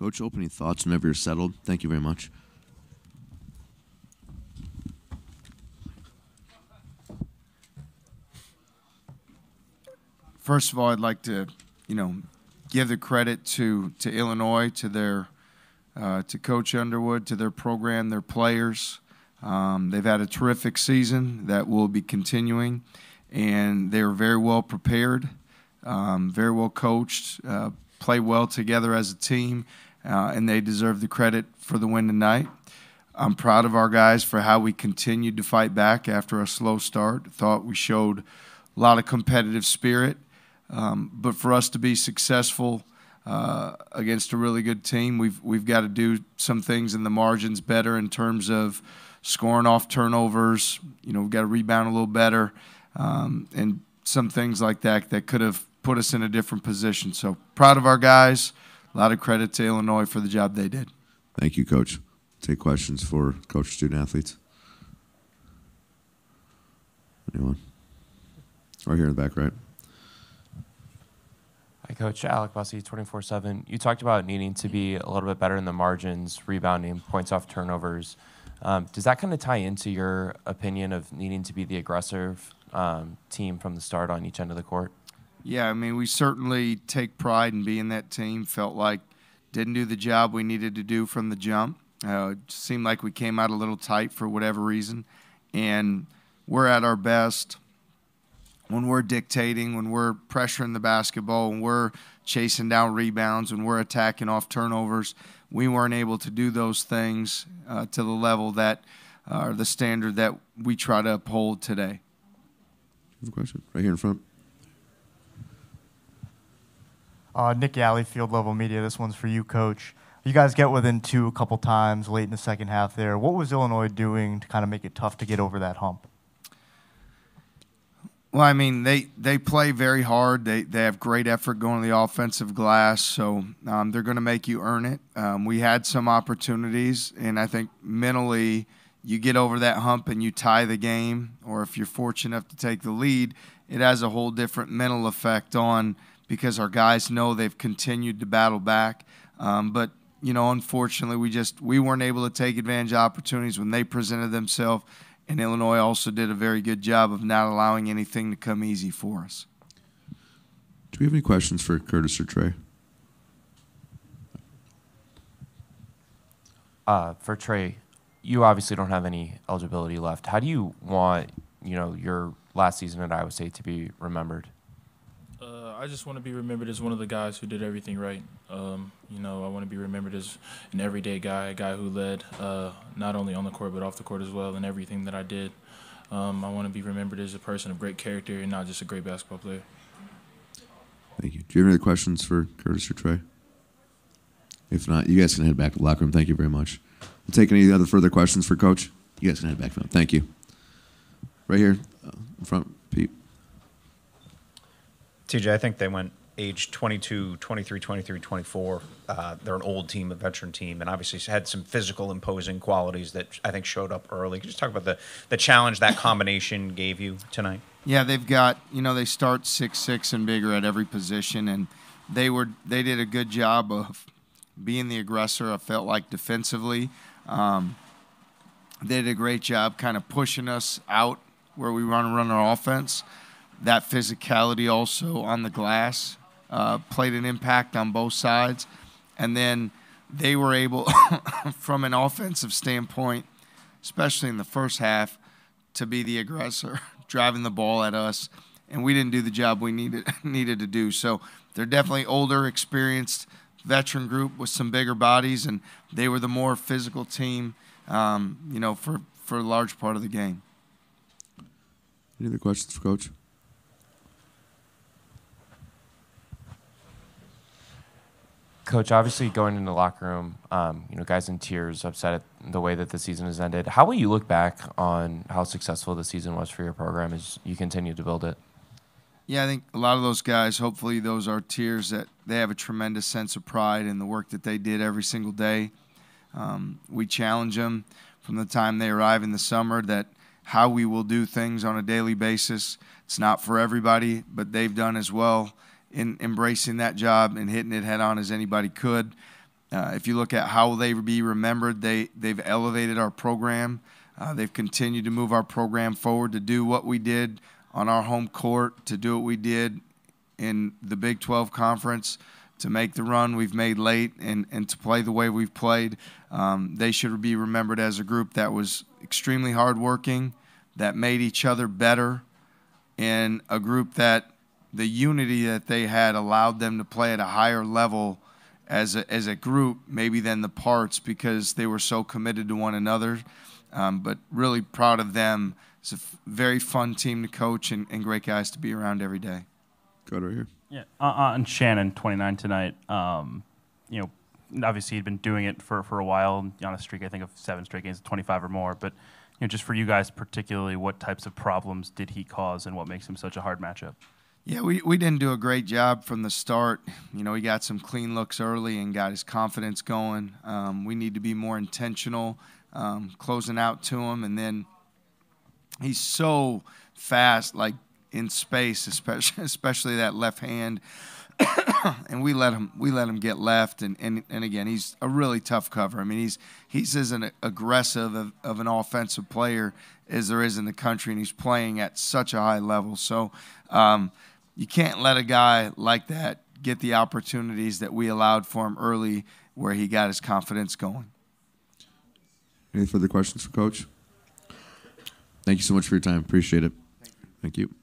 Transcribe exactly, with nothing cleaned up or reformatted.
Coach, opening thoughts whenever you're settled. Thank you very much. First of all, I'd like to, you know, give the credit to to Illinois, to their, uh, to Coach Underwood, to their program, their players. Um, they've had a terrific season that will be continuing, and they are very well prepared, um, very well coached, uh, play well together as a team, uh, and they deserve the credit for the win tonight. I'm proud of our guys for how we continued to fight back after a slow start. Thought we showed a lot of competitive spirit. Um, but for us to be successful uh, against a really good team, we've we've got to do some things in the margins better in terms of scoring off turnovers. You know, we've got to rebound a little better, um, and some things like that that could have put us in a different position. So proud of our guys. A lot of credit to Illinois for the job they did. Thank you, Coach. Take questions for Coach, student athletes. Anyone? Right here in the back, right? Hi, Coach. Alec Bussey, twenty-four seven. You talked about needing to be a little bit better in the margins, rebounding, points off turnovers. Um, does that kind of tie into your opinion of needing to be the aggressive um, team from the start on each end of the court? Yeah, I mean, we certainly take pride in being that team. Felt like didn't do the job we needed to do from the jump. Uh, seemed like we came out a little tight for whatever reason. And we're at our best when we're dictating, when we're pressuring the basketball, when we're chasing down rebounds, when we're attacking off turnovers. We weren't able to do those things uh, to the level that, uh, or the standard that we try to uphold today. Good question. Right here in front. Uh, Nick Yalley, Field Level Media. This one's for you, Coach. You guys get within two a couple times late in the second half there. What was Illinois doing to kind of make it tough to get over that hump? Well, I mean, they, they play very hard. They, they have great effort going to the offensive glass, so um, they're going to make you earn it. Um, we had some opportunities, and I think mentally you get over that hump and you tie the game, or if you're fortunate enough to take the lead, it has a whole different mental effect on, because our guys know they've continued to battle back. Um, but, you know, unfortunately we just we weren't able to take advantage of opportunities when they presented themselves. And Illinois also did a very good job of not allowing anything to come easy for us. Do we have any questions for Curtis or Trey? Uh, for Trey, you obviously don't have any eligibility left. How do you want, you know, your last season at Iowa State to be remembered? Uh, I just want to be remembered as one of the guys who did everything right. Um, you know, I want to be remembered as an everyday guy, a guy who led uh, not only on the court but off the court as well, and everything that I did. Um, I want to be remembered as a person of great character and not just a great basketball player. Thank you. Do you have any other questions for Curtis or Trey? If not, you guys can head back to the locker room. Thank you very much. We'll take any other further questions for Coach. You guys can head back now. Thank you. Right here in front, Pete. T J, I think they went age twenty-two, twenty-three, twenty-three, twenty-four. Uh, they're an old team, a veteran team, and obviously had some physical imposing qualities that I think showed up early. Could you just talk about the, the challenge that combination gave you tonight? Yeah, they've got, you know, they start six six and bigger at every position, and they were they did a good job of being the aggressor, I felt like, defensively. Um, they did a great job kind of pushing us out where we want to run our offense. That physicality also on the glass uh, played an impact on both sides. And then they were able, from an offensive standpoint, especially in the first half, to be the aggressor, driving the ball at us. And we didn't do the job we needed, needed to do. So they're definitely older, experienced veteran group with some bigger bodies, and they were the more physical team um, you know, for, for a large part of the game. Any other questions for Coach? Coach, obviously going into the locker room, um, you know, guys in tears, upset at the way that the season has ended. How will you look back on how successful the season was for your program as you continue to build it? Yeah, I think a lot of those guys, hopefully those are tears that they have a tremendous sense of pride in the work that they did every single day. Um, we challenge them from the time they arrive in the summer that how we will do things on a daily basis. It's not for everybody, but they've done as well in embracing that job and hitting it head on as anybody could. Uh, if you look at how they be remembered, they, they've elevated our program. Uh, they've continued to move our program forward, to do what we did on our home court, to do what we did in the Big twelve Conference, to make the run we've made late, and, and to play the way we've played. Um, they should be remembered as a group that was extremely hardworking, that made each other better, and a group that the unity that they had allowed them to play at a higher level as a, as a group, maybe than the parts, because they were so committed to one another. Um, but really proud of them. It's a f very fun team to coach, and, and great guys to be around every day. Go right here. Yeah, on Shannon, twenty-nine tonight. Um, you know, obviously he'd been doing it for for a while, on a streak I think of seven straight games, twenty-five or more. But you know, just for you guys particularly, what types of problems did he cause, and what makes him such a hard matchup? Yeah, we, we didn't do a great job from the start. You know, he got some clean looks early and got his confidence going. Um, we need to be more intentional, um, closing out to him. And then he's so fast, like in space, especially, especially that left hand. And we let him we let him get left. And, and, and again, he's a really tough cover. I mean, he's, he's as an aggressive of, of an offensive player as there is in the country, and he's playing at such a high level. So um, – you can't let a guy like that get the opportunities that we allowed for him early, where he got his confidence going. Any further questions for Coach? Thank you so much for your time. Appreciate it. Thank you. Thank you.